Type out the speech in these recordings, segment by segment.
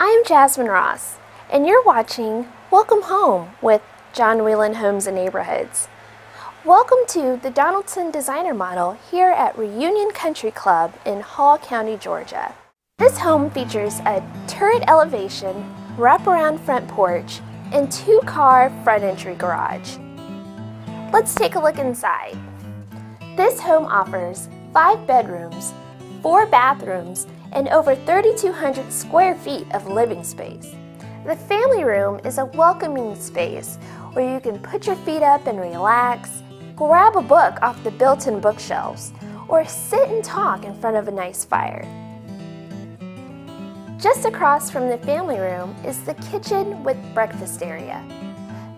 I'm Jasmine Ross, and you're watching Welcome Home with John Wieland Homes and Neighborhoods. Welcome to the Donaldson Designer Model here at Reunion Country Club in Hall County, Georgia. This home features a turret elevation, wraparound front porch, and two-car front entry garage. Let's take a look inside. This home offers 5 bedrooms, 4 bathrooms, and over 3,200 square feet of living space. The family room is a welcoming space where you can put your feet up and relax, grab a book off the built-in bookshelves, or sit and talk in front of a nice fire. Just across from the family room is the kitchen with breakfast area.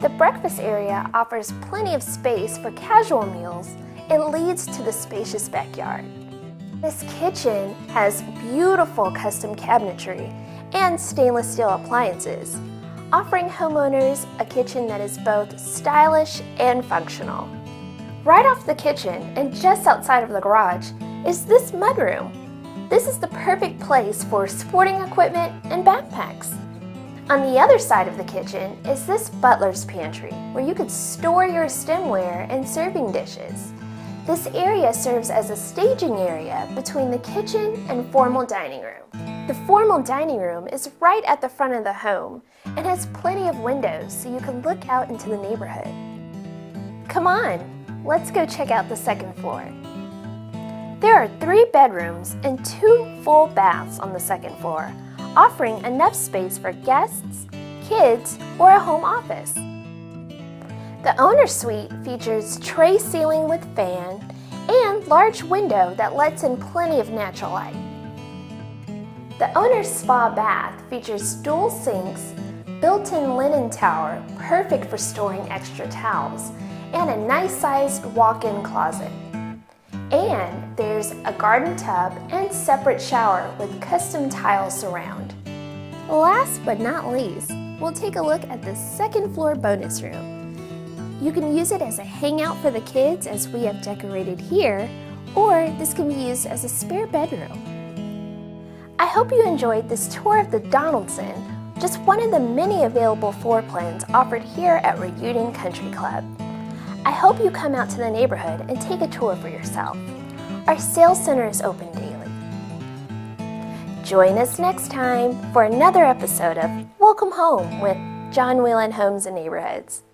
The breakfast area offers plenty of space for casual meals and leads to the spacious backyard. This kitchen has beautiful custom cabinetry and stainless steel appliances, offering homeowners a kitchen that is both stylish and functional. Right off the kitchen and just outside of the garage is this mudroom. This is the perfect place for sporting equipment and backpacks. On the other side of the kitchen is this butler's pantry, where you could store your stemware and serving dishes. This area serves as a staging area between the kitchen and formal dining room. The formal dining room is right at the front of the home and has plenty of windows so you can look out into the neighborhood. Come on, let's go check out the second floor. There are 3 bedrooms and 2 full baths on the second floor, offering enough space for guests, kids, or a home office. The owner's suite features tray ceiling with fan and large window that lets in plenty of natural light. The owner's spa bath features dual sinks, built-in linen tower, perfect for storing extra towels, and a nice-sized walk-in closet. And there's a garden tub and separate shower with custom tile surround. Last but not least, we'll take a look at the second floor bonus room. You can use it as a hangout for the kids, as we have decorated here, or this can be used as a spare bedroom. I hope you enjoyed this tour of the Donaldson, just one of the many available floor plans offered here at Reunion Country Club. I hope you come out to the neighborhood and take a tour for yourself. Our sales center is open daily. Join us next time for another episode of Welcome Home with John Wieland Homes and Neighborhoods.